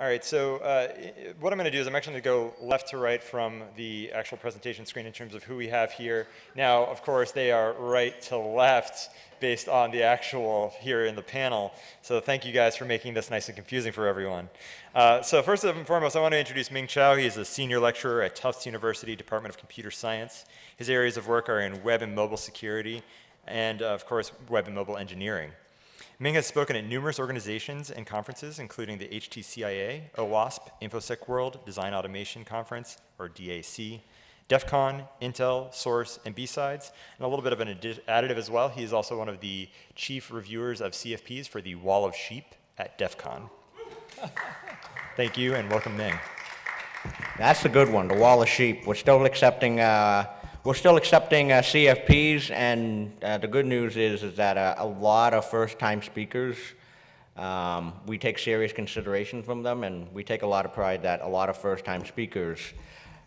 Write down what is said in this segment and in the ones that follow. All right, so what I'm going to do is I'm actually going to go left to right from the actual presentation screen in terms of who we have here. Now, of course, they are right to left based on the actual here in the panel. So thank you guys for making this nice and confusing for everyone. So first and foremost, I want to introduce Ming Chow. He's a senior lecturer at Tufts University, Department of Computer Science. His areas of work are in web and mobile security and, of course, web and mobile engineering. Ming has spoken at numerous organizations and conferences, including the HTCIA, OWASP, InfoSec World, Design Automation Conference, or DAC, DEF CON, Intel, Source, and B-Sides, and a little bit of an additive as well. He is also one of the chief reviewers of CFPs for the Wall of Sheep at DEF CON. Thank you, and welcome, Ming. That's a good one, the Wall of Sheep. We're still accepting CFPs, and the good news is that a lot of first-time speakers, we take serious consideration from them, and we take a lot of pride that a lot of first-time speakers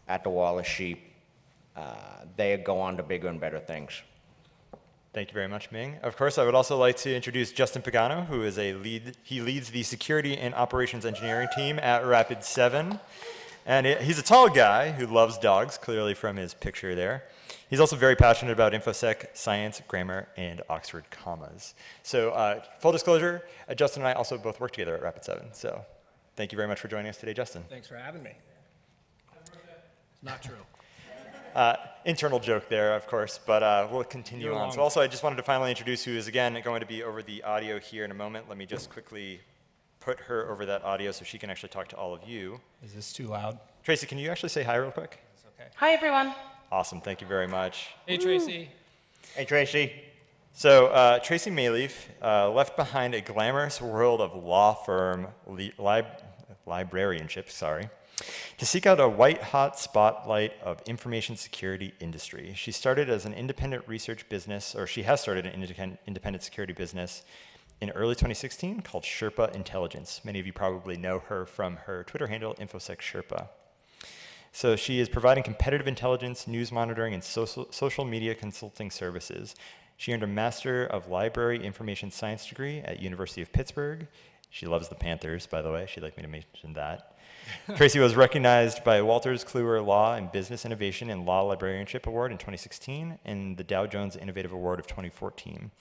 at the Wall of Sheep, they go on to bigger and better things. Thank you very much, Ming. Of course, I would also like to introduce Justin Pagano, who is he leads the security and operations engineering team at Rapid7. And he's a tall guy who loves dogs, clearly from his picture there. He's also very passionate about InfoSec, science, grammar, and Oxford commas. So full disclosure, Justin and I also both work together at Rapid7. So thank you very much for joining us today, Justin. Thanks for having me. It's not true. Internal joke there, of course, but we'll continue on. So also, I just wanted to finally introduce who is, again, going to be over the audio here in a moment. Let me just quickly put her over that audio so she can actually talk to all of you. Is this too loud? Tracy, can you actually say hi real quick? It's okay. Hi, everyone. Awesome. Thank you very much. Hey, Tracy. Hey, Tracy. So Tracy Mayleaf left behind a glamorous world of law firm librarianship, sorry, to seek out a white-hot spotlight of information security industry. She started as an independent research business, or she has started an independent security business in early 2016 called Sherpa Intelligence. Many of you probably know her from her Twitter handle, InfoSec Sherpa. So she is providing competitive intelligence, news monitoring, and social media consulting services. She earned a Master of Library Information Science degree at University of Pittsburgh. She loves the Panthers, by the way. She'd like me to mention that. Tracy was recognized by Walters Kluwer Law and Business Innovation and Law Librarianship Award in 2016 and the Dow Jones Innovative Award of 2014.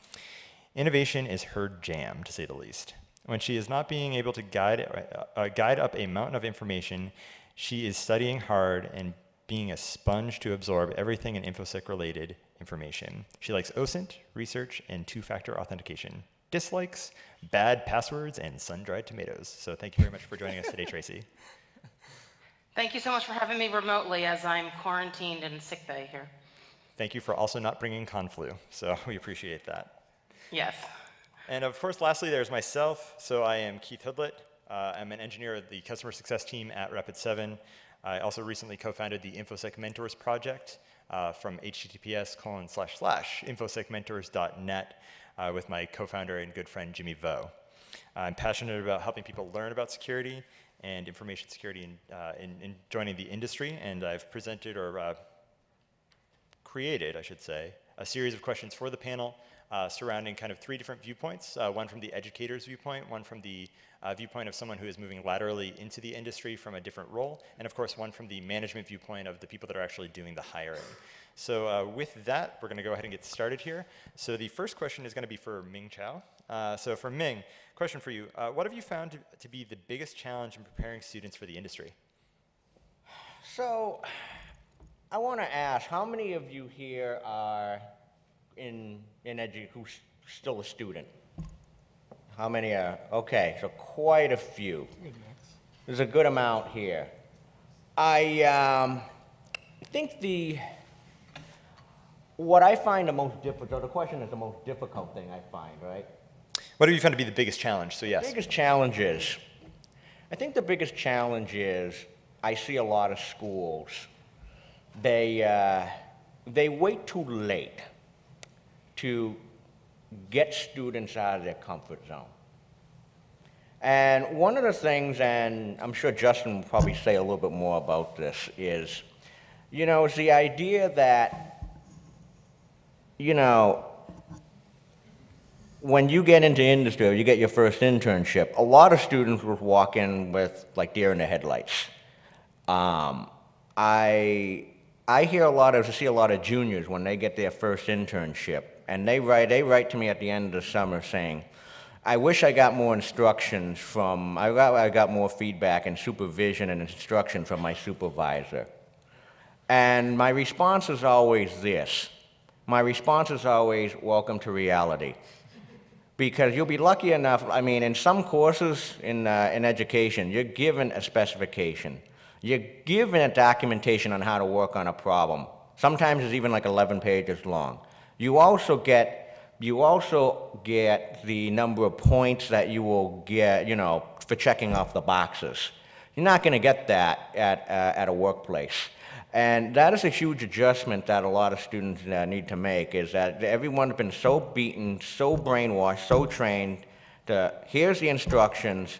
Innovation is her jam, to say the least. When she is not being able to guide up a mountain of information, she is studying hard and being a sponge to absorb everything in InfoSec-related information. She likes OSINT, research, and two-factor authentication. Dislikes bad passwords and sun-dried tomatoes. So thank you very much for joining us today, Tracy. Thank you so much for having me remotely as I'm quarantined in sick bay here. Thank you for also not bringing Conflu. So we appreciate that. Yes. And of course, lastly, there's myself. So I am Keith Hoodlett. I'm an engineer at the customer success team at Rapid7. I also recently co-founded the InfoSec Mentors project from https://infosecmentors.net with my co-founder and good friend, Jimmy Vo. I'm passionate about helping people learn about security and information security in joining the industry. And I've presented or created, I should say, a series of questions for the panel surrounding kind of three different viewpoints, one from the educator's viewpoint, one from the viewpoint of someone who is moving laterally into the industry from a different role, and of course one from the management viewpoint of the people that are actually doing the hiring. So with that, we're going to go ahead and get started here. So the first question is going to be for Ming Chow. So for Ming, question for you. What have you found to be the biggest challenge in preparing students for the industry? So I want to ask, how many of you here are who's still a student? How many are? Okay, so quite a few. There's a good amount here. I think what I find the most difficult, the question is the most difficult thing I find, right? What have you found to be the biggest challenge? So yes. The biggest challenge is, I think the biggest challenge is, I see a lot of schools, they wait too late to get students out of their comfort zone. And one of the things, and I'm sure Justin will probably say a little bit more about this, is, you know, it's the idea that, you know, when you get into industry or you get your first internship, a lot of students would walk in with like deer in the headlights. I hear a lot of, see a lot of juniors when they get their first internship, and they write to me at the end of the summer saying, I wish I got more instructions from, I got more feedback and supervision and instruction from my supervisor. And my response is always this. My response is always, welcome to reality. Because you'll be lucky enough, I mean, in some courses in education, you're given a specification. You're given a documentation on how to work on a problem. Sometimes it's even like 11 pages long. You also get the number of points that you will get, you know, for checking off the boxes. You're not going to get that at a workplace. And that is a huge adjustment that a lot of students need to make, is that everyone's been so beaten, so brainwashed, so trained to, here's the instructions,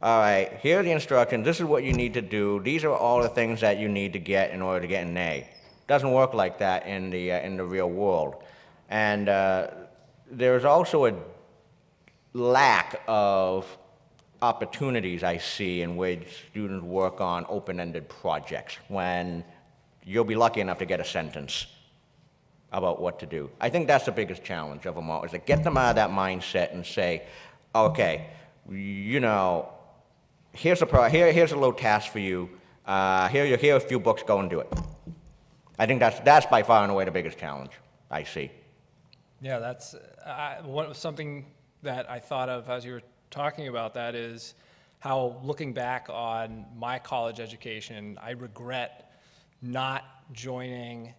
all right, here are the instructions, this is what you need to do, these are all the things that you need to get in order to get an A. Doesn't work like that in the real world. And there's also a lack of opportunities I see in which students work on open-ended projects when you'll be lucky enough to get a sentence about what to do. I think that's the biggest challenge of them all, is to get them out of that mindset and say, okay, you know, here's a little task for you, here are a few books, go and do it. I think that's by far and away the biggest challenge I see. Yeah, that's something that I thought of as you were talking about that, is how, looking back on my college education, I regret not joining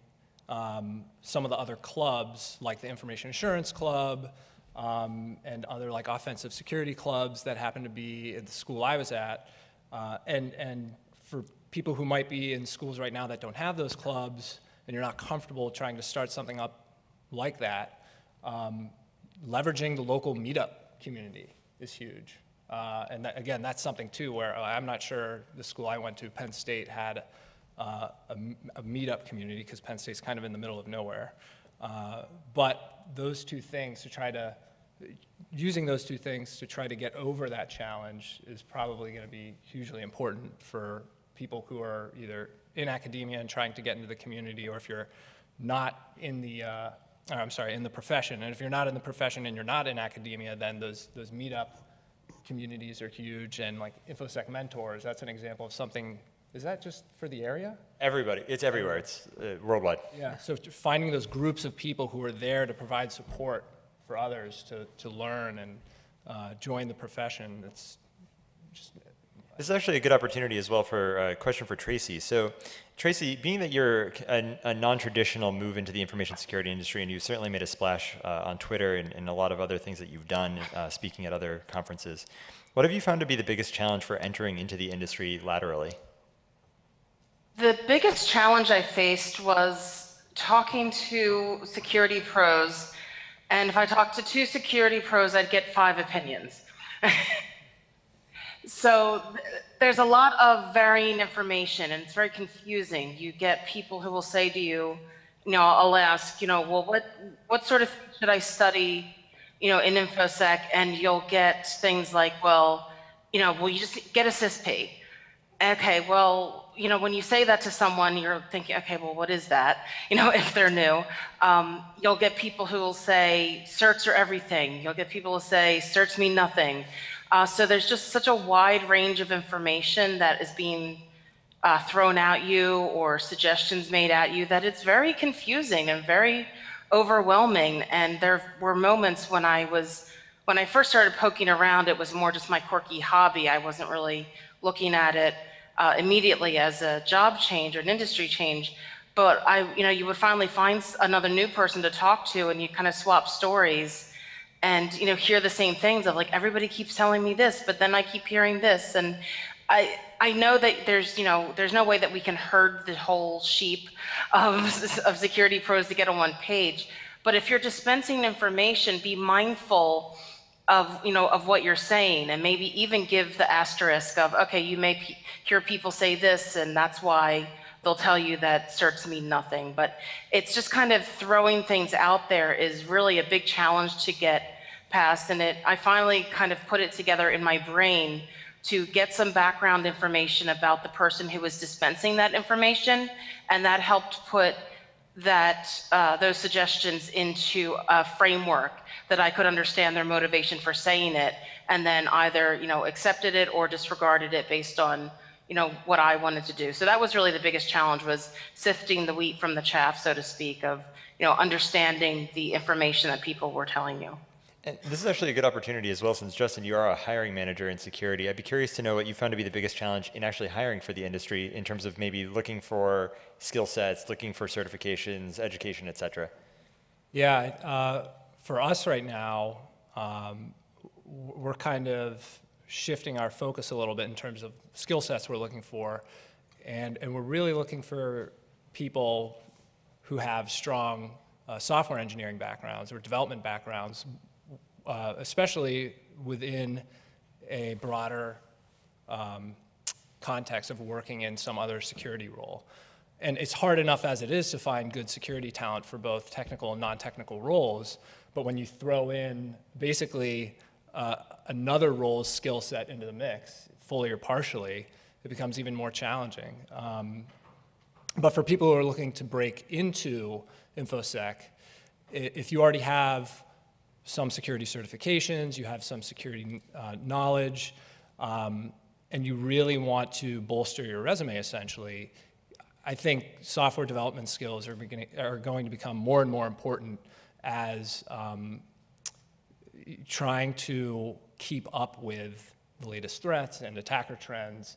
some of the other clubs, like the Information Assurance Club and other like offensive security clubs that happened to be at the school I was at. And for people who might be in schools right now that don't have those clubs, and you're not comfortable trying to start something up like that, leveraging the local meetup community is huge. And that, again, that's something too where I'm not sure the school I went to, Penn State, had a meetup community, because Penn State's kind of in the middle of nowhere. But those two things to try to, using those two things to try to get over that challenge is probably going to be hugely important for people who are either in academia and trying to get into the community, or if you're not in the, I'm sorry, in the profession. And if you're not in the profession and you're not in academia, then those meetup communities are huge. And like InfoSec Mentors, that's an example of something. Is that just for the area? Everybody, it's everywhere, it's worldwide. Yeah, so finding those groups of people who are there to provide support for others to learn and join the profession, it's just. This is actually a good opportunity as well for a question for Tracy. So Tracy, being that you're a non-traditional move into the information security industry, and you've certainly made a splash on Twitter and a lot of other things that you've done, speaking at other conferences, what have you found to be the biggest challenge for entering into the industry laterally? The biggest challenge I faced was talking to security pros, and if I talked to 2 security pros, I'd get 5 opinions. So there's a lot of varying information, and it's very confusing. You get people who will say to you, you know, I'll ask, you know, well, what sort of thing should I study, you know, in InfoSec? And you'll get things like, well, you know, will you just get a CISP? Okay, well, you know, when you say that to someone, you're thinking, okay, well, what is that? You know, if they're new. You'll get people who will say, certs are everything. You'll get people who say, certs mean nothing. So there's just such a wide range of information that is being thrown at you, or suggestions made at you, that it's very confusing and very overwhelming. And there were moments when I first started poking around, it was more just my quirky hobby. I wasn't really looking at it immediately as a job change or an industry change. But you know, you would finally find another new person to talk to, and you kind of swap stories. And you know, hear the same things of like, everybody keeps telling me this, but then I keep hearing this, and I know that there's, you know, there's no way that we can herd the whole sheep of security pros to get on one page. But if you're dispensing information, be mindful of, you know, of what you're saying, and maybe even give the asterisk of, okay, you may hear people say this, and that's why they'll tell you that certs mean nothing. But it's just kind of throwing things out there is really a big challenge to get passed, and it, I finally kind of put it together in my brain to get some background information about the person who was dispensing that information, and that helped put that those suggestions into a framework that I could understand their motivation for saying it, and then either accepted it or disregarded it based on what I wanted to do. So that was really the biggest challenge, was sifting the wheat from the chaff, so to speak, of understanding the information that people were telling you. And this is actually a good opportunity as well, since Justin, you are a hiring manager in security. I'd be curious to know what you found to be the biggest challenge in actually hiring for the industry in terms of maybe looking for skill sets, looking for certifications, education, et cetera. Yeah, for us right now, we're kind of shifting our focus a little bit in terms of skill sets we're looking for. And we're really looking for people who have strong software engineering backgrounds or development backgrounds, especially within a broader context of working in some other security role. And it's hard enough as it is to find good security talent for both technical and non-technical roles, but when you throw in basically another role's skill set into the mix, fully or partially, it becomes even more challenging. But for people who are looking to break into InfoSec, if you already have some security certifications, you have some security knowledge, and you really want to bolster your resume, essentially, I think software development skills are going to become more and more important as trying to keep up with the latest threats and attacker trends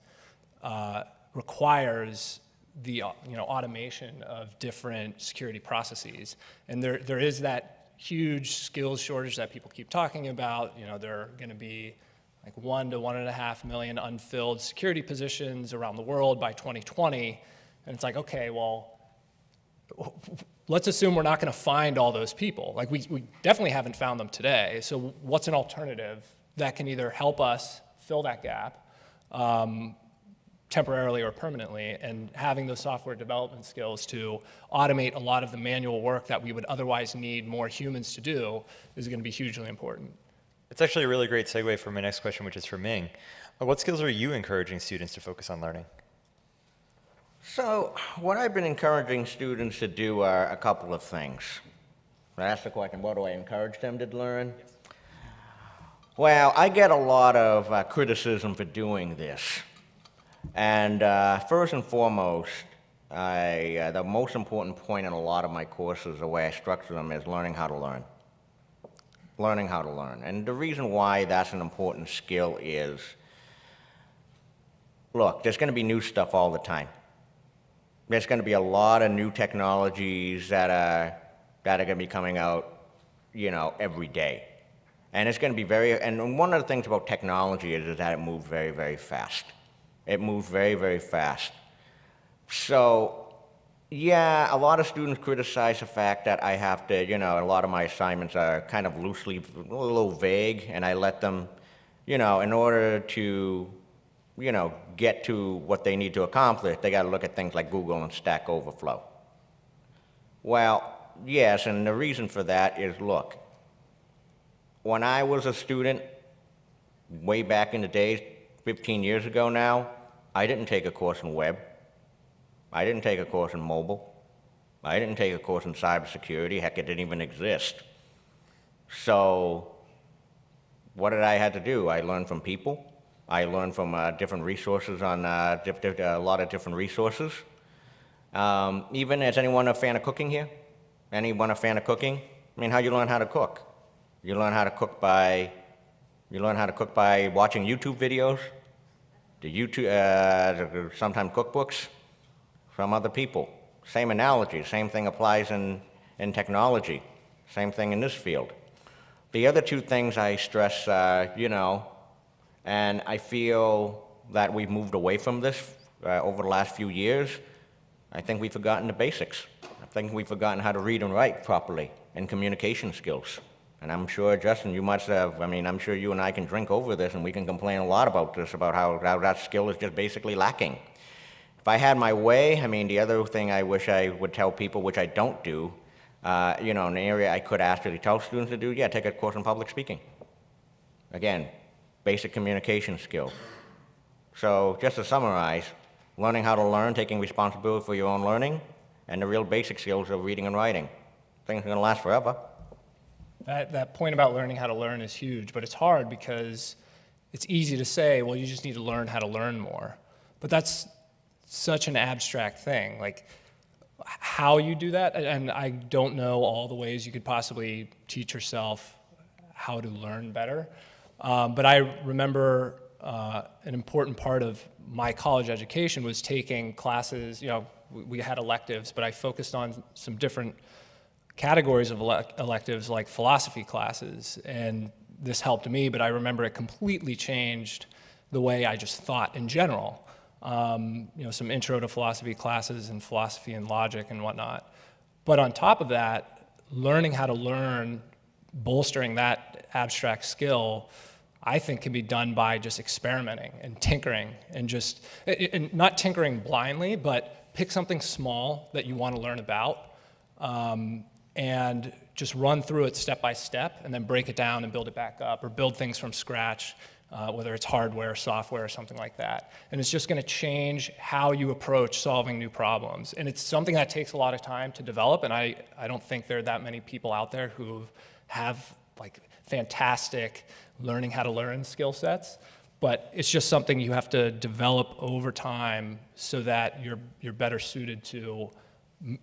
requires the automation of different security processes. And there is that huge skills shortage that people keep talking about. There are going to be like 1 to 1.5 million unfilled security positions around the world by 2020. And it's like, okay, well, let's assume we're not going to find all those people. Like we definitely haven't found them today. So what's an alternative that can either help us fill that gap temporarily or permanently, and having those software development skills to automate a lot of the manual work that we would otherwise need more humans to do is going to be hugely important. It's actually a really great segue for my next question, which is for Ming. What skills are you encouraging students to focus on learning? So what I've been encouraging students to do are a couple of things. I asked the question, what do I encourage them to learn? Yes. Well, I get a lot of criticism for doing this. And first and foremost, the most important point in a lot of my courses, the way I structure them, is learning how to learn. Learning how to learn. And the reason why that's an important skill is, look, there's going to be new stuff all the time. There's going to be a lot of new technologies that are going to be coming out, every day. And it's going to be and one of the things about technology is that it moves very, very fast. It moves very, very fast. So, yeah, a lot of students criticize the fact that I have to, a lot of my assignments are kind of loosely, a little vague, and I let them, in order to, get to what they need to accomplish, they got to look at things like Google and Stack Overflow. Well, yes, and the reason for that is, look, when I was a student, way back in the days, 15 years ago now, I didn't take a course in web. I didn't take a course in mobile. I didn't take a course in cybersecurity. Heck, it didn't even exist. So what did I have to do? I learned from people. I learned from different resources on a lot of different resources. Even, is anyone a fan of cooking here? Anyone a fan of cooking? I mean, how do you learn how to cook? You learn how to cook by watching YouTube videos, sometimes cookbooks from other people. Same analogy, same thing applies in technology, same thing in this field. The other two things I stress, and I feel that we've moved away from this over the last few years. I think we've forgotten the basics. I think we've forgotten how to read and write properly and communication skills. And I'm sure, Justin, you must have, I mean, I'm sure you and I can drink over this and we can complain a lot about this, about how that skill is just basically lacking. If I had my way, I mean, the other thing I wish I would tell people, which I don't do, You know, an area I could actually tell students to do, yeah, take a course in public speaking. Again, basic communication skill. So just to summarize, learning how to learn, taking responsibility for your own learning, and the real basic skills of reading and writing. Things are going to last forever. That point about learning how to learn is huge, but it's hard because it's easy to say, well, you just need to learn how to learn more. But that's such an abstract thing. Like, how you do that, and I don't know all the ways you could possibly teach yourself how to learn better. But I remember an important part of my college education was taking classes, you know, we had electives, but I focused on some different categories of electives like philosophy classes, and this helped me, but I remember it completely changed the way I just thought in general. You know, some intro to philosophy classes and philosophy and logic and whatnot. But on top of that, learning how to learn, bolstering that abstract skill, I think can be done by just experimenting and tinkering and just, and not tinkering blindly, but pick something small that you want to learn about and just run through it step by step and then break it down and build it back up or build things from scratch. Whether it's hardware, software, or something like that. And it's just going to change how you approach solving new problems. And it's something that takes a lot of time to develop, and I don't think there are that many people out there who have like fantastic learning how to learn skill sets, but it's just something you have to develop over time so that you're better suited to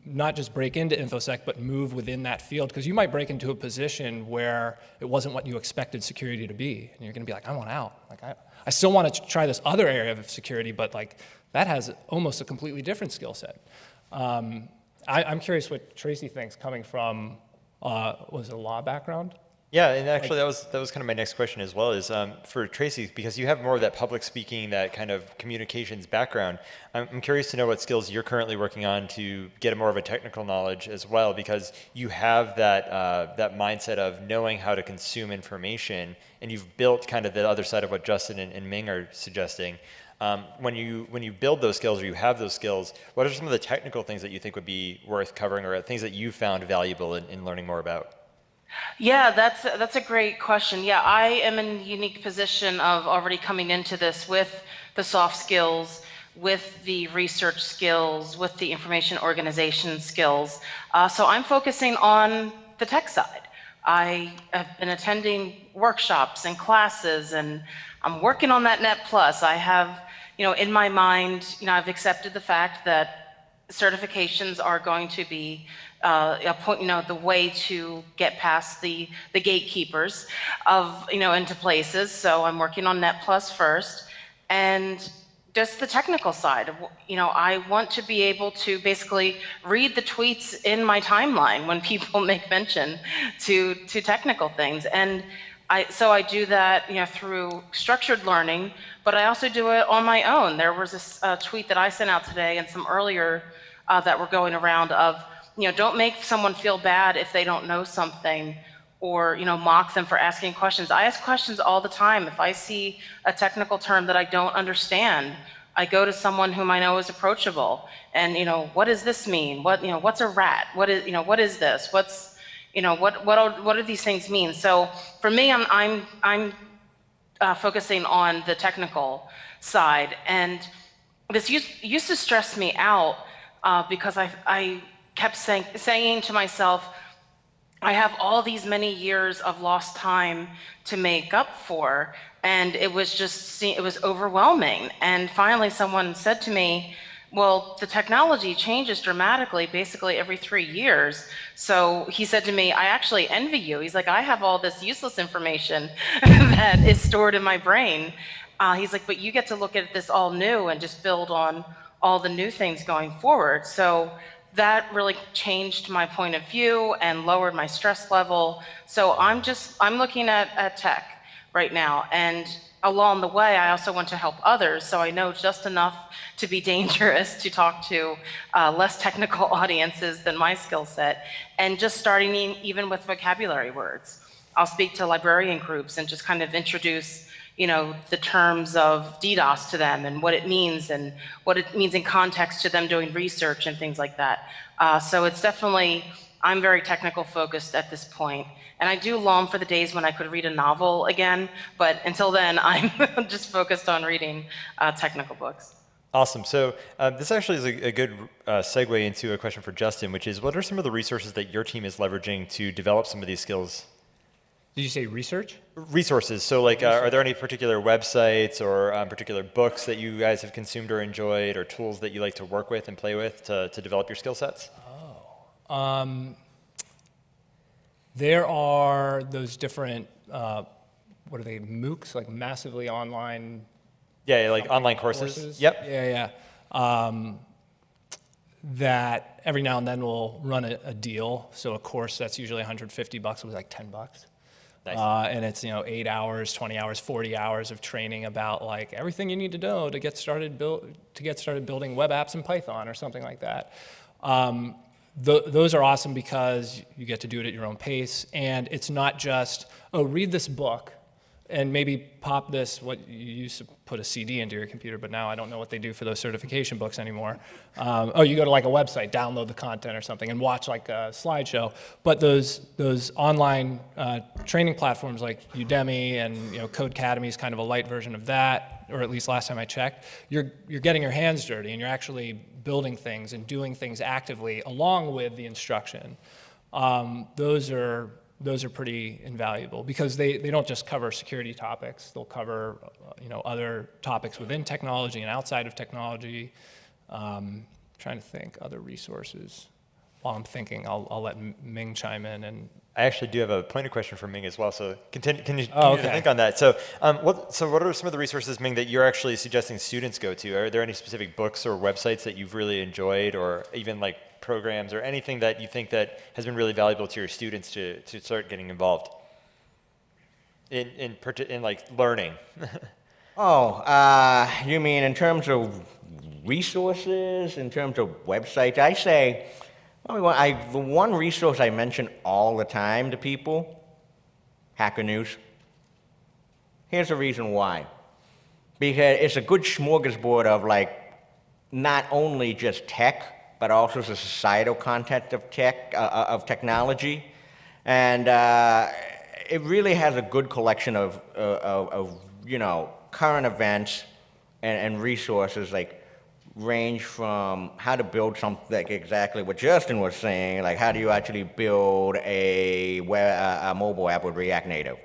not just break into InfoSec, but move within that field, because you might break into a position where it wasn't what you expected security to be, and you're going to be like, I want out. Like, I still want to try this other area of security, but like that has almost a completely different skill set. I'm curious what Tracy thinks, coming from was it a law background? Yeah, and actually that was kind of my next question as well, is for Tracy, because you have more of that public speaking, that kind of communications background. I'm curious to know what skills you're currently working on to get more of a technical knowledge as well, because you have that, that mindset of knowing how to consume information, and you've built kind of the other side of what Justin and Ming are suggesting. When you build those skills, or you have those skills, what are some of the technical things that you think would be worth covering, or things that you found valuable in learning more about? Yeah, that's a great question. Yeah, I am in a unique position of already coming into this with the soft skills, with the research skills, with the information organization skills. So I'm focusing on the tech side. I have been attending workshops and classes, and I'm working on that NetPlus. I have, you know, in my mind, you know, I've accepted the fact that certifications are going to be the way to get past the gatekeepers of, you know, into places. So I'm working on NetPlus first, and just the technical side. You know, I want to be able to basically read the tweets in my timeline when people make mention to technical things, and so I do that, you know, through structured learning, but I also do it on my own. There was a tweet that I sent out today, and some earlier that were going around of, you know, don't make someone feel bad if they don't know something, or, you know, mock them for asking questions. I ask questions all the time. If I see a technical term that I don't understand, I go to someone whom I know is approachable, and, you know, what does this mean? What, you know, what's a rat? What is, you know, what is this? What's, you know, what do these things mean? So for me, I'm focusing on the technical side, and this used to stress me out because I kept saying to myself, I have all these many years of lost time to make up for, and it was just, it was overwhelming. And finally, someone said to me, well, the technology changes dramatically, basically every 3 years. So he said to me, I actually envy you. He's like, I have all this useless information that is stored in my brain. He's like, but you get to look at this all new and just build on all the new things going forward. So that really changed my point of view and lowered my stress level. So I'm looking at tech right now, and along the way, I also want to help others, so I know just enough to be dangerous, to talk to less technical audiences than my skill set, and just starting even with vocabulary words. I'll speak to librarian groups and just kind of introduce, you know, the terms of DDoS to them and what it means in context to them doing research and things like that. So it's definitely, I'm very technical focused at this point. And I do long for the days when I could read a novel again, but until then, I'm just focused on reading technical books. Awesome. So this actually is a good segue into a question for Justin, which is, what are some of the resources that your team is leveraging to develop some of these skills? Did you say research? Resources. So like, are there any particular websites or particular books that you guys have consumed or enjoyed, or tools that you like to work with and play with to develop your skill sets? Oh. There are those different, what are they, MOOCs, like massively online? Yeah, yeah, like online courses. Yep. Yeah, yeah. That every now and then will run a deal. So a course that's usually 150 bucks was like 10 bucks. Nice. And it's, you know, 8 hours, 20 hours, 40 hours of training about like everything you need to know to get started building web apps in Python or something like that. Those are awesome because you get to do it at your own pace, and it's not just, oh, read this book and maybe pop this, what you used to put a CD into your computer, but now I don't know what they do for those certification books anymore. Oh, you go to like a website, download the content or something, and watch like a slideshow. But those online training platforms like Udemy and, you know, Codecademy is kind of a light version of that, or at least last time I checked. You're getting your hands dirty, and you're actually building things and doing things actively along with the instruction. Those are pretty invaluable because they don't just cover security topics. They'll cover, you know, other topics within technology and outside of technology. Trying to think other resources. While I'm thinking, I'll let Ming chime in. And I actually do have a pointed question for Ming as well. So can you think on that? So what are some of the resources, Ming, that you're actually suggesting students go to? Are there any specific books or websites that you've really enjoyed, or even like programs or anything that you think that has been really valuable to your students to start getting involved in like learning? Oh, you mean in terms of resources, in terms of websites? I say, well, the one resource I mention all the time to people, Hacker News. Here's the reason why. Because it's a good smorgasbord of like not only just tech, but also the societal content of tech, of technology. And it really has a good collection of you know, current events and resources, like range from how to build something, like exactly what Justin was saying, like how do you actually build a mobile app with React Native?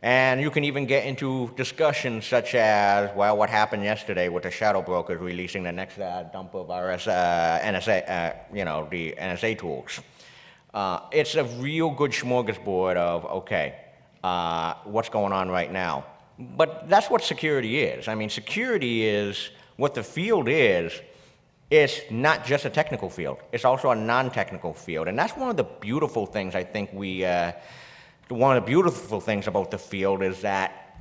And you can even get into discussions such as, well, what happened yesterday with the shadow brokers releasing the next dump of our NSA, you know, the NSA tools. It's a real good smorgasbord of, okay, what's going on right now? But that's what security is. I mean, security is what the field is. It's not just a technical field. It's also a non-technical field. And that's one of the beautiful things I think we... One of the beautiful things about the field is that,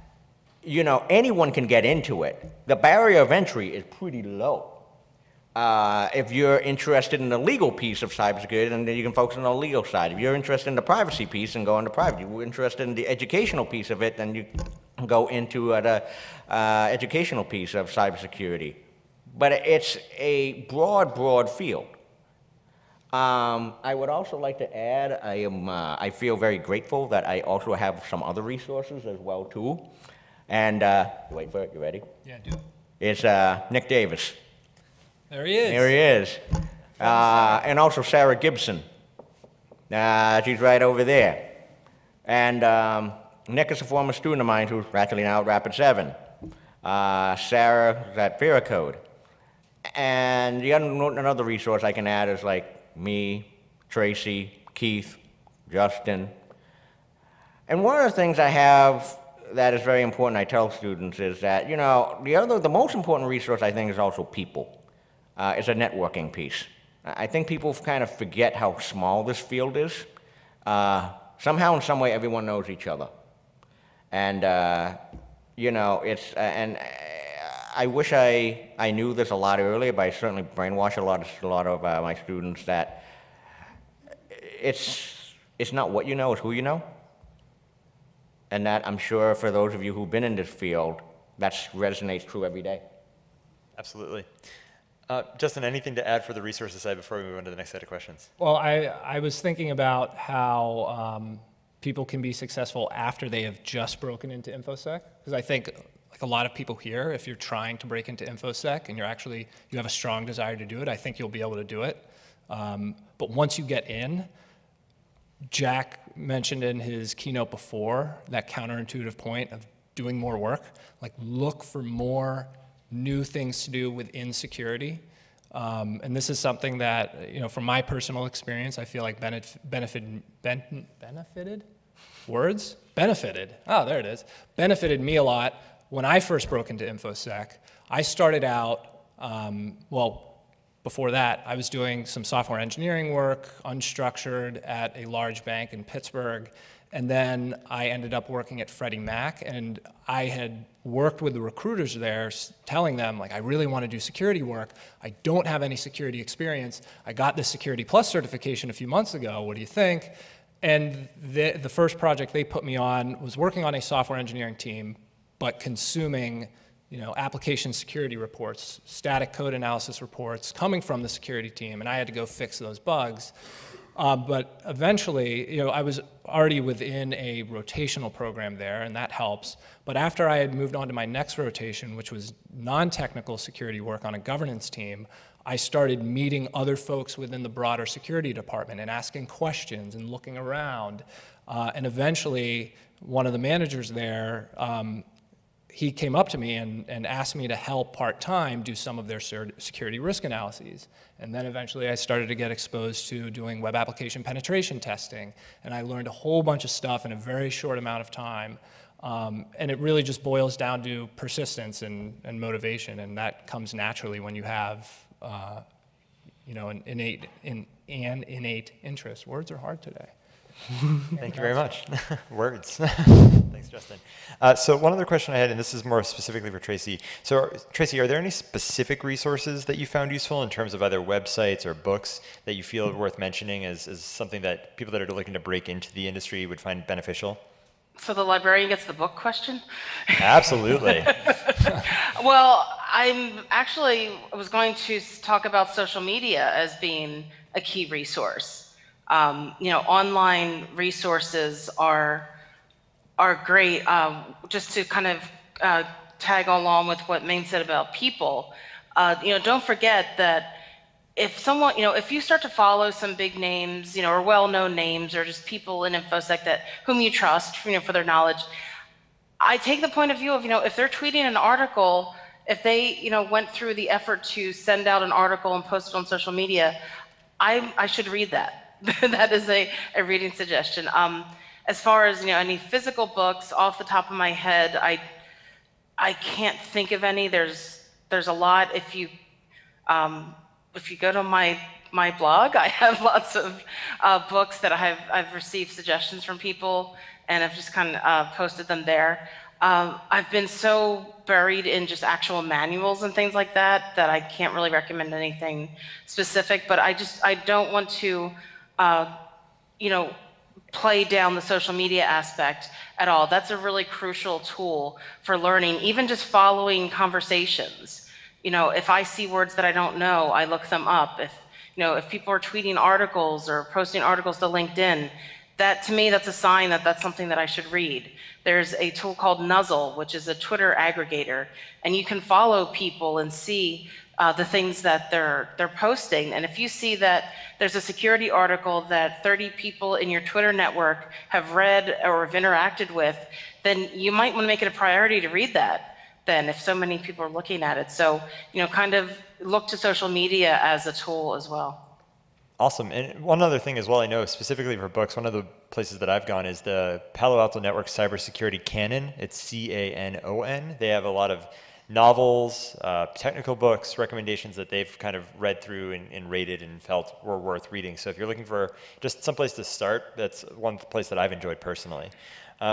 you know, anyone can get into it. The barrier of entry is pretty low. If you're interested in the legal piece of cybersecurity, then you can focus on the legal side. If you're interested in the privacy piece, then go into privacy. If you're interested in the educational piece of it, then you can go into the educational piece of cybersecurity. But it's a broad, broad field. I would also like to add, I feel very grateful that I also have some other resources as well too. And wait for it, you ready? Yeah, do it. It's Nick Davis. There he is. There he is. And also Sarah Gibson. She's right over there. And Nick is a former student of mine who's actually now at Rapid7. Sarah's at Veracode. And another resource I can add is like me, Tracy, Keith, Justin. And one of the things I have that is very important I tell students is that, you know, the most important resource I think is also people. It's a networking piece. I think people kind of forget how small this field is. Somehow, in some way, everyone knows each other. And, you know, it's, and I wish I knew this a lot earlier, but I certainly brainwash a lot of my students that it's not what you know, it's who you know. And that, I'm sure, for those of you who've been in this field, that resonates true every day. Absolutely. Justin, anything to add for the resources side before we move on to the next set of questions? Well, I was thinking about how people can be successful after they have just broken into InfoSec, because I think like a lot of people here, if you're trying to break into InfoSec and you have a strong desire to do it, I think you'll be able to do it. But once you get in, Jack mentioned in his keynote before that counterintuitive point of doing more work, like look for more new things to do within security. And this is something that, you know, from my personal experience, I feel like benefited me a lot when I first broke into InfoSec. I started out, well, before that, I was doing some software engineering work, unstructured, at a large bank in Pittsburgh. And then I ended up working at Freddie Mac, and I had worked with the recruiters there, telling them, like, I really want to do security work. I don't have any security experience. I got this Security Plus certification a few months ago. What do you think? And the first project they put me on was working on a software engineering team, but consuming, you know, application security reports, static code analysis reports coming from the security team, and I had to go fix those bugs. But eventually, you know, I was already within a rotational program there, and that helps. But after I had moved on to my next rotation, which was non-technical security work on a governance team, I started meeting other folks within the broader security department and asking questions and looking around. And eventually, one of the managers there, he came up to me and asked me to help part-time do some of their security risk analyses. And then eventually I started to get exposed to doing web application penetration testing. And I learned a whole bunch of stuff in a very short amount of time. And it really just boils down to persistence and motivation. And that comes naturally when you have you know, an innate interest. Words are hard today. Thank you very much. Words. Thanks, Justin. So one other question I had, and this is more specifically for Tracy. So Tracy, are there any specific resources that you found useful in terms of either websites or books that you feel worth mentioning as something that people that are looking to break into the industry would find beneficial? So the librarian gets the book question? Absolutely. Well, I was going to talk about social media as being a key resource. You know, online resources are great. Just to kind of tag along with what Ming said about people, you know, don't forget that if someone, you know, if you start to follow some big names, you know, or well-known names, or just people in InfoSec that whom you trust, you know, for their knowledge, I take the point of view of, you know, if they're tweeting an article, if they, you know, went through the effort to send out an article and post it on social media, I should read that. That is a reading suggestion. As far as, you know, any physical books, off the top of my head, I can't think of any. There's a lot. If you go to my blog, I have lots of books that I've received suggestions from people, and I've just kind of posted them there. I've been so buried in just actual manuals and things like that that I can't really recommend anything specific. But I don't want to. You know, play down the social media aspect at all. That's a really crucial tool for learning, even just following conversations. You know, if I see words that I don't know, I look them up. If, you know, if people are tweeting articles or posting articles to LinkedIn, that to me, that's a sign that that's something that I should read. There's a tool called Nuzzle, which is a Twitter aggregator, and you can follow people and see the things that they're posting. And if you see that there's a security article that 30 people in your Twitter network have read or have interacted with, then you might want to make it a priority to read that, then, if so many people are looking at it. So, you know, kind of look to social media as a tool as well. Awesome. And one other thing as well, I know specifically for books, one of the places that I've gone is the Palo Alto Network Cybersecurity Canon. It's C-A-N-O-N. They have a lot of novels, technical books, recommendations that they've kind of read through and rated and felt were worth reading. So if you're looking for just someplace to start, that's one place that I've enjoyed personally.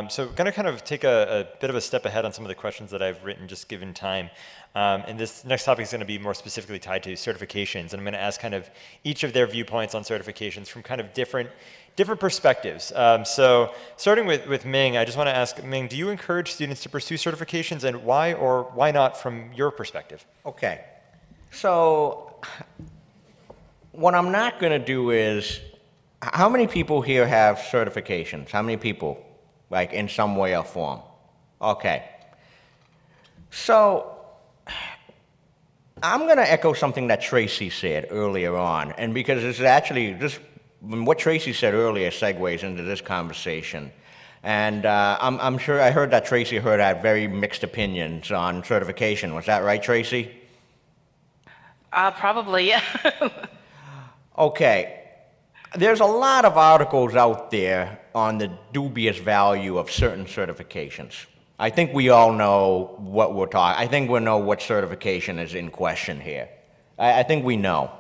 So we're going to kind of take a bit of a step ahead on some of the questions that I've written, just given time. And this next topic is going to be more specifically tied to certifications. And I'm going to ask kind of each of their viewpoints on certifications from kind of different perspectives. So starting with Ming, I just want to ask, Ming, do you encourage students to pursue certifications, and why or why not from your perspective? Okay. So what I'm not going to do is, how many people here have certifications? How many people, like in some way or form? Okay. So I'm going to echo something that Tracy said earlier on, and because this is actually, what Tracy said earlier segues into this conversation. And I'm sure I heard that Tracy heard I had very mixed opinions on certification. Was that right, Tracy? Probably, yeah. Okay. There's a lot of articles out there on the dubious value of certain certifications. I think we all know what we're talking. I think we know what certification is in question here. I think we know.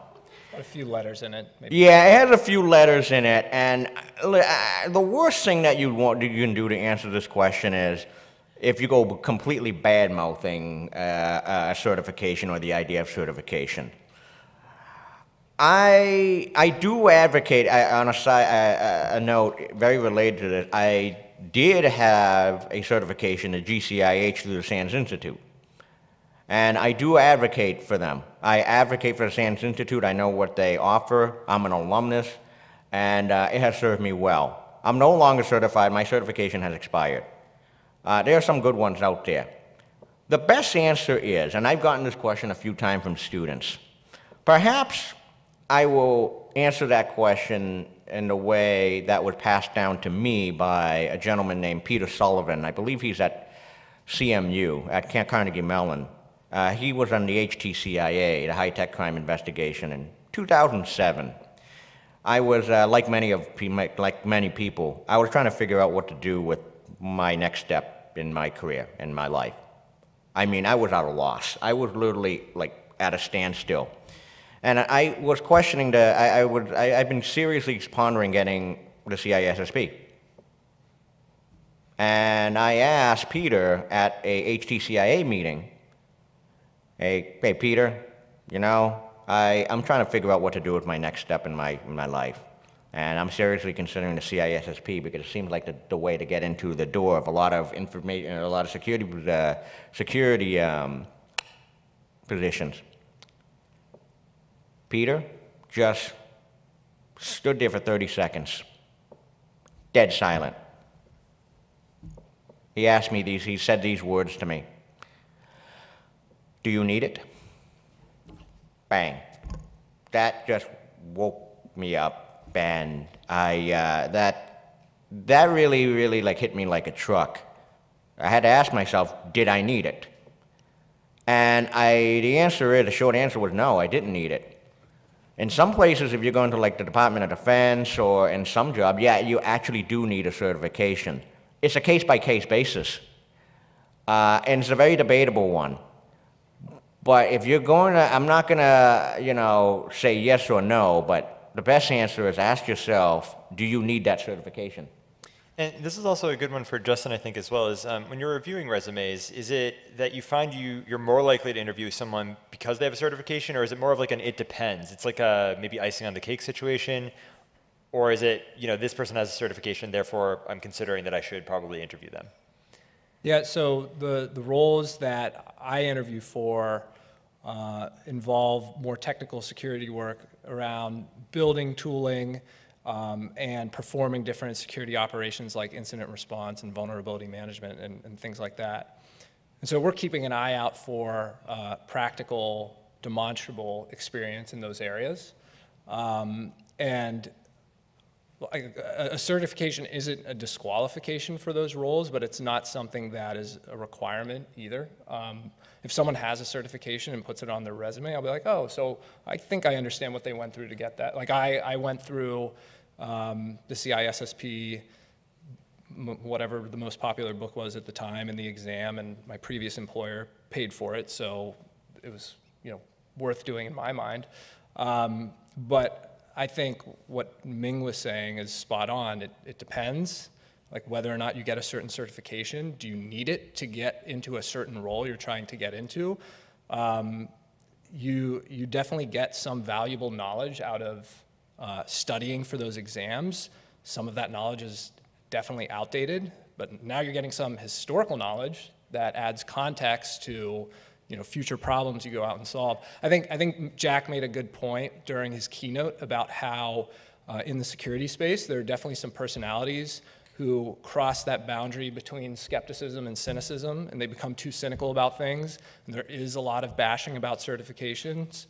A few letters in it. Maybe. Yeah, it has a few letters in it, and the worst thing that you can do to answer this question is if you go completely bad-mouthing a certification or the idea of certification. I do advocate, on a note very related to this, I did have a certification at GCIH through the Sands Institute. And I do advocate for them. I advocate for the Sands Institute. I know what they offer. I'm an alumnus, and it has served me well. I'm no longer certified. My certification has expired. There are some good ones out there. The best answer is, and I've gotten this question a few times from students, perhaps I will answer that question in the way that was passed down to me by a gentleman named Peter Sullivan. I believe he's at CMU, at Carnegie Mellon. He was on the HTCIA, the High-Tech Crime Investigation, in 2007. I was, like many people, I was trying to figure out what to do with my next step in my career, in my life. I mean, I was at a loss. I was literally like at a standstill. And I was questioning the, I've been seriously pondering getting the CISSP. And I asked Peter at a HTCIA meeting, Hey, Peter, you know, I'm trying to figure out what to do with my next step in my life. And I'm seriously considering the CISSP because it seems like the way to get into the door of a lot of information, a lot of security positions. Peter just stood there for 30 seconds, dead silent. He asked me these, he said these words to me. Do you need it? Bang. That just woke me up, and that really, really like hit me like a truck. I had to ask myself, did I need it? And the short answer was no, I didn't need it. In some places, if you're going to like the Department of Defense or in some job, yeah, you actually do need a certification. It's a case-by-case basis, and it's a very debatable one. But if you're going to, I'm not going to, you know, say yes or no, but the best answer is ask yourself, do you need that certification? And this is also a good one for Justin, I think, as well, is when you're reviewing resumes, is it that you find you're more likely to interview someone because they have a certification, or is it more of like an it depends? It's like a maybe icing on the cake situation, or is it, you know, this person has a certification, therefore I'm considering that I should probably interview them? Yeah, so the roles that I interview for involve more technical security work around building tooling and performing different security operations like incident response and vulnerability management and things like that. And so we're keeping an eye out for practical, demonstrable experience in those areas. And a certification isn't a disqualification for those roles, but it's not something that is a requirement either. If someone has a certification and puts it on their resume, I'll be like, oh, so I think I understand what they went through to get that. Like I went through the CISSP, whatever the most popular book was at the time, and the exam, and my previous employer paid for it, so it was, you know, worth doing in my mind. But I think what Ming was saying is spot on. It depends, like whether or not you get a certain certification. Do you need it to get into a certain role you're trying to get into? You definitely get some valuable knowledge out of studying for those exams. Some of that knowledge is definitely outdated, but now you're getting some historical knowledge that adds context to future problems you go out and solve. I think Jack made a good point during his keynote about how in the security space there are definitely some personalities who cross that boundary between skepticism and cynicism, and they become too cynical about things. And there is a lot of bashing about certifications.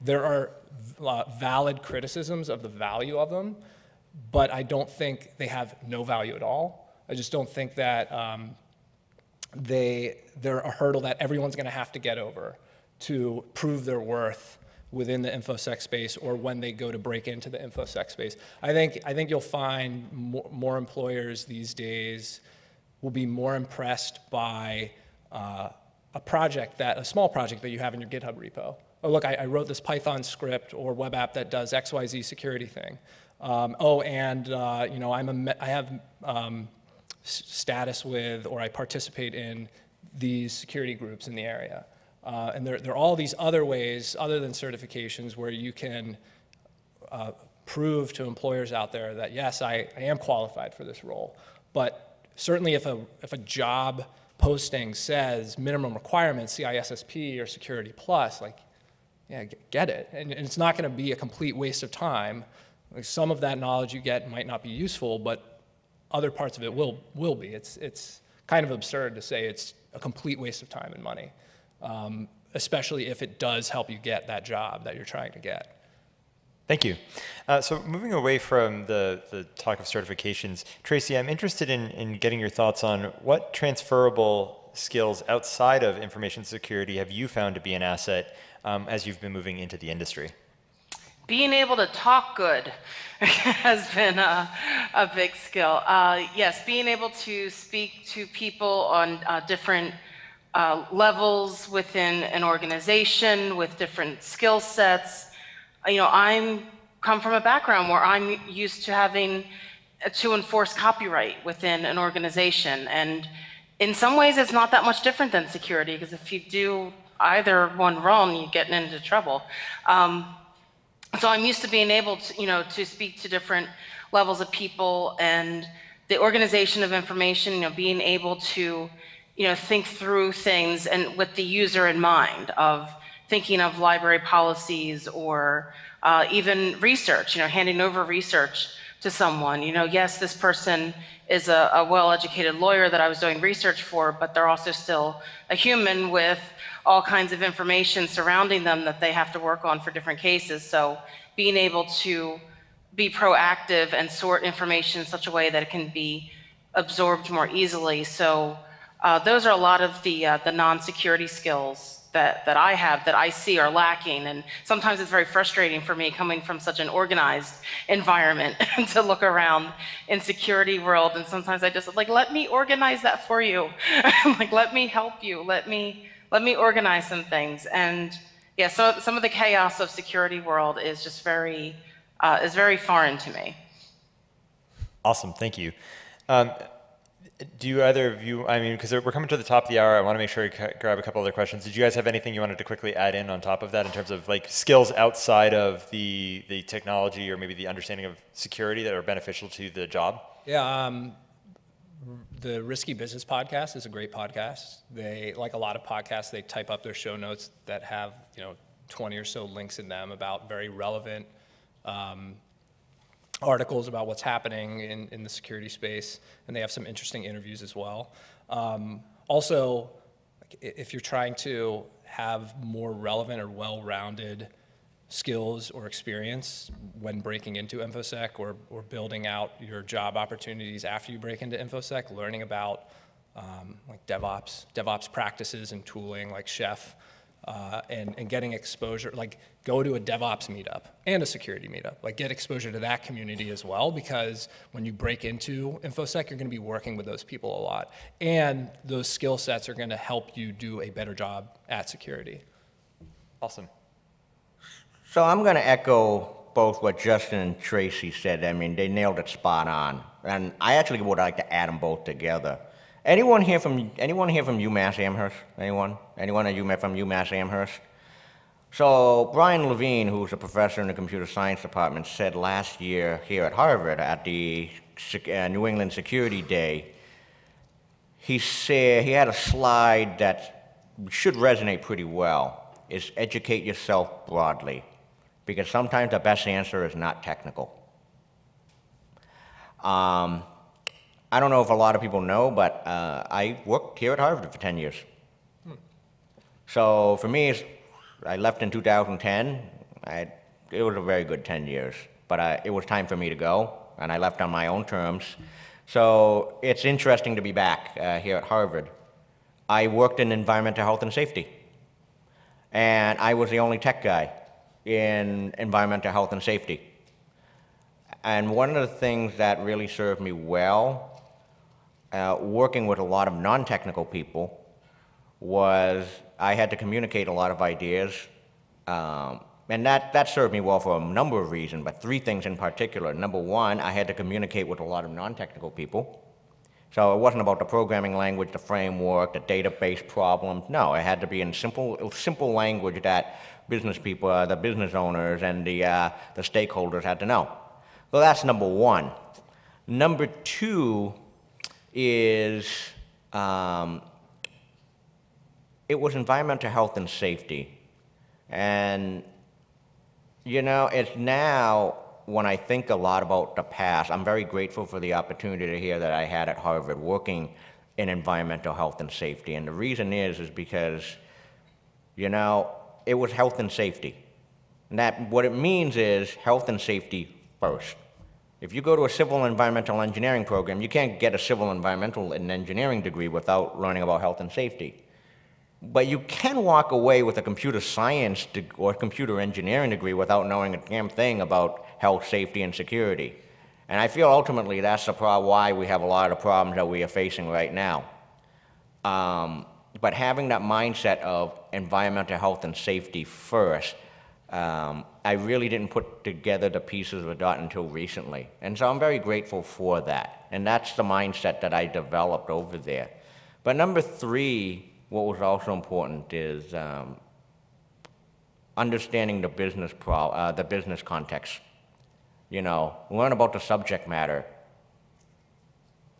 There are valid criticisms of the value of them, but I don't think they have no value at all. I just don't think that they're a hurdle that everyone's gonna have to get over to prove their worth within the InfoSec space or when they go to break into the InfoSec space. I think you'll find more employers these days will be more impressed by a small project that you have in your GitHub repo. Oh, look, I wrote this Python script or web app that does XYZ security thing. I have status with, or I participate in these security groups in the area. And there are all these other ways, other than certifications, where you can prove to employers out there that, yes, I am qualified for this role. But certainly if a job posting says minimum requirements, CISSP or Security Plus, like, yeah, get it. And it's not going to be a complete waste of time. Like, some of that knowledge you get might not be useful, but other parts of it will be. It's kind of absurd to say it's a complete waste of time and money. Especially if it does help you get that job that you're trying to get. Thank you. So moving away from the talk of certifications, Tracy, I'm interested in getting your thoughts on what transferable skills outside of information security have you found to be an asset as you've been moving into the industry? Being able to talk good has been a big skill. Yes, being able to speak to people on different levels within an organization with different skill sets. You know, I come from a background where I'm used to having to enforce copyright within an organization, and in some ways it's not that much different than security, because if you do either one wrong, you get into trouble. So I'm used to being able to, to speak to different levels of people, and the organization of information, being able to think through things and with the user in mind, of thinking of library policies or even research, handing over research to someone. Yes, this person is a well-educated lawyer that I was doing research for, but they're also still a human with all kinds of information surrounding them that they have to work on for different cases. So being able to be proactive and sort information in such a way that it can be absorbed more easily. So those are a lot of the non-security skills that I have that I see are lacking, and sometimes it's very frustrating for me coming from such an organized environment to look around in security world, and sometimes I just like, let me organize that for you, like let me help you, let me organize some things, and yeah, so some of the chaos of security world is just very is very foreign to me. Awesome, thank you. Do you either of you, I mean, because we're coming to the top of the hour, I want to make sure I grab a couple other questions. Did you guys have anything you wanted to quickly add in on top of that in terms of like skills outside of the technology or maybe the understanding of security that are beneficial to the job? Yeah, the Risky Business podcast is a great podcast. They, like a lot of podcasts, they type up their show notes that have, 20 or so links in them about very relevant articles about what's happening in the security space, and they have some interesting interviews as well. Also, if you're trying to have more relevant or well-rounded skills or experience when breaking into InfoSec or building out your job opportunities after you break into InfoSec, learning about like DevOps practices and tooling like Chef, and getting exposure, like go to a DevOps meetup and a security meetup, like get exposure to that community as well, because when you break into InfoSec, you're gonna be working with those people a lot. And those skill sets are gonna help you do a better job at security. Awesome. So I'm gonna echo both what Justin and Tracy said. I mean, they nailed it spot on. And I actually would like to add them both together. Anyone here from UMass Amherst? Anyone? Anyone at UMass from UMass Amherst? So Brian Levine, who's a professor in the computer science department, said last year here at Harvard at the New England Security Day, he had a slide that should resonate pretty well is educate yourself broadly, because sometimes the best answer is not technical. I don't know if a lot of people know, but I worked here at Harvard for 10 years. So for me, I left in 2010. It was a very good 10 years, but it was time for me to go, and I left on my own terms. So it's interesting to be back here at Harvard. I worked in environmental health and safety, and I was the only tech guy in environmental health and safety. And one of the things that really served me well, working with a lot of non-technical people, was I had to communicate a lot of ideas, and that served me well for a number of reasons, but three things in particular. Number one, I had to communicate with a lot of non-technical people. So it wasn't about the programming language, the framework, the database problems. No, it had to be in simple language that business people, the business owners, and the stakeholders had to know. So that's number one. Number two is, it was environmental health and safety. And you know, it's now, when I think a lot about the past, I'm very grateful for the opportunity here that I had at Harvard working in environmental health and safety. And the reason is because, you know, it was health and safety. And that, what it means is health and safety first. If you go to a civil environmental engineering program, you can't get a civil environmental and engineering degree without learning about health and safety. But you can walk away with a computer science or computer engineering degree without knowing a damn thing about health, safety, and security. And I feel ultimately that's the why we have a lot of the problems that we are facing right now. But having that mindset of environmental health and safety first, I really didn't put together the pieces of the dot until recently. And so I'm very grateful for that. And that's the mindset that I developed over there. But number three, what was also important is understanding the business the business context. You know, learn about the subject matter.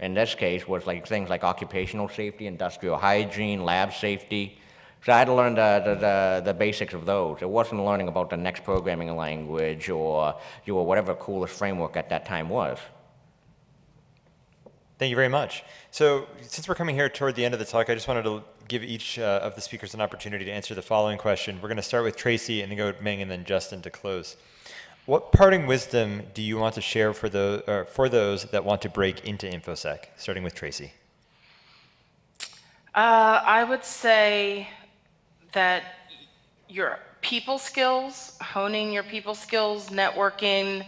In this case, was like things like occupational safety, industrial hygiene, lab safety. So I had to learn the basics of those. It wasn't learning about the next programming language or whatever coolest framework at that time was. Thank you very much. So since we're coming here toward the end of the talk, I just wanted to give each of the speakers an opportunity to answer the following question. We're going to start with Tracy and then go to Ming and then Justin to close. What parting wisdom do you want to share for, those that want to break into InfoSec, starting with Tracy? I would say that your people skills, honing your people skills, networking,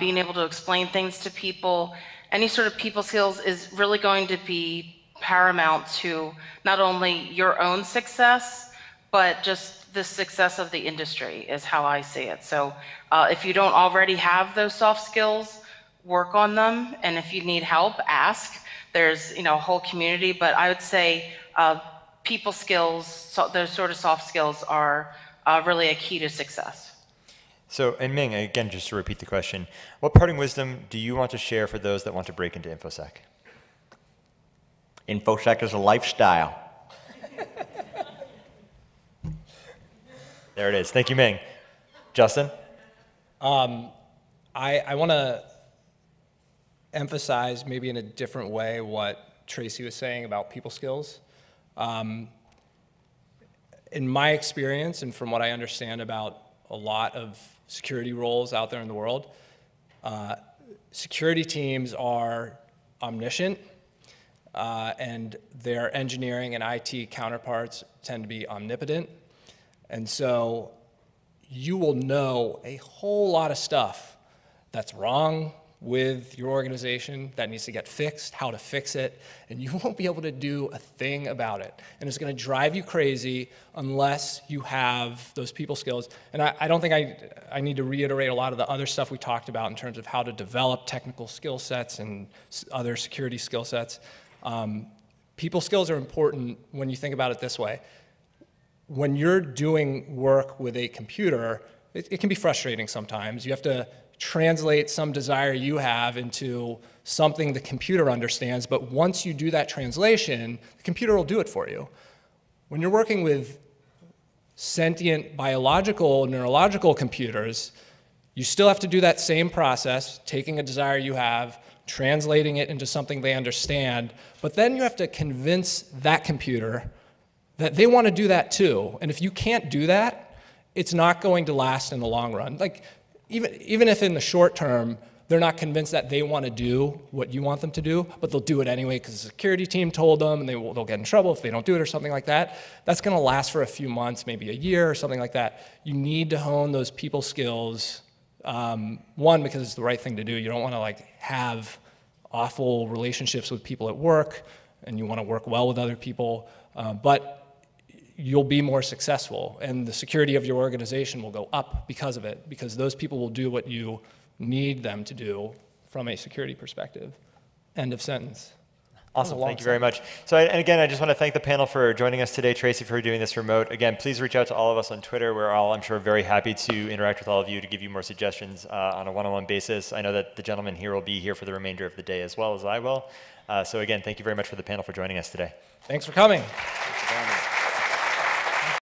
being able to explain things to people, any sort of people skills is really going to be paramount to not only your own success, but just the success of the industry is how I see it. So if you don't already have those soft skills, work on them. And if you need help, ask. There's a whole community, but I would say people skills, so those sort of soft skills are really a key to success. So, and Ming, again, just to repeat the question, what parting wisdom do you want to share for those that want to break into InfoSec? InfoSec is a lifestyle. There it is. Thank you, Ming. Justin? I want to emphasize maybe in a different way what Tracy was saying about people skills. In my experience and from what I understand about a lot of security roles out there in the world, security teams are omniscient, and their engineering and IT counterparts tend to be omnipotent. And so you will know a whole lot of stuff that's wrong with your organization that needs to get fixed, how to fix it, and you won't be able to do a thing about it. And it's going to drive you crazy unless you have those people skills. And I don't think I need to reiterate a lot of the other stuff we talked about in terms of how to develop technical skill sets and other security skill sets. People skills are important when you think about it this way. When you're doing work with a computer, it can be frustrating sometimes. You have to translate some desire you have into something the computer understands, but once you do that translation, the computer will do it for you. When you're working with sentient biological, neurological computers, you still have to do that same process, taking a desire you have, translating it into something they understand, but then you have to convince that computer that they want to do that too. And if you can't do that, it's not going to last in the long run. Like, even if in the short term, they're not convinced that they want to do what you want them to do, but they'll do it anyway because the security team told them, and they'll get in trouble if they don't do it or something like that. That's going to last for a few months, maybe a year or something like that. You need to hone those people skills. One, because it's the right thing to do. You don't want to have awful relationships with people at work, and you want to work well with other people, but you'll be more successful, and the security of your organization will go up because of it, because those people will do what you need them to do from a security perspective. End of sentence. Awesome. Thank you very much. So, and again, I just want to thank the panel for joining us today. Tracy, for doing this remote. Again, please reach out to all of us on Twitter. We're all, I'm sure, very happy to interact with all of you to give you more suggestions on a one-on-one basis. I know that the gentleman here will be here for the remainder of the day as well as I will. So again, thank you very much for the panel for joining us today. Thanks for coming.